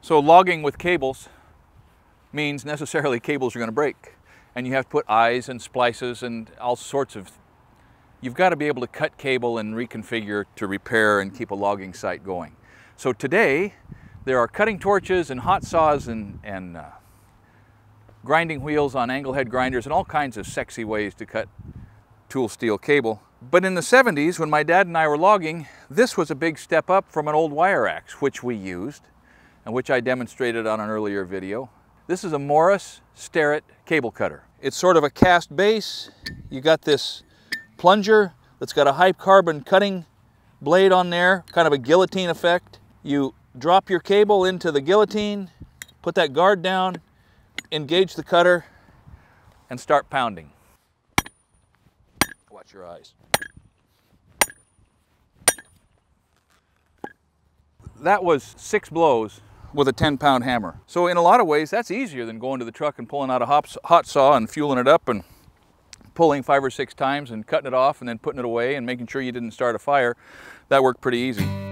So logging with cables means necessarily cables are going to break, and you have to put eyes and splices and all sorts of. You've got to be able to cut cable and reconfigure to repair and keep a logging site going. So today there are cutting torches and hot saws and grinding wheels on angle head grinders and all kinds of sexy ways to cut tool steel cable. But in the 70s, when my dad and I were logging, this was a big step up from an old wire axe, which we used and which I demonstrated on an earlier video. This is a Morris Sterrett cable cutter. It's sort of a cast base. You got this plunger that's got a high carbon cutting blade on there, kind of a guillotine effect. You drop your cable into the guillotine, put that guard down, engage the cutter, and start pounding. Watch your eyes. That was 6 blows with a 10-pound hammer. So in a lot of ways, that's easier than going to the truck and pulling out a hot saw and fueling it up and pulling 5 or 6 times and cutting it off and then putting it away and making sure you didn't start a fire. That worked pretty easy.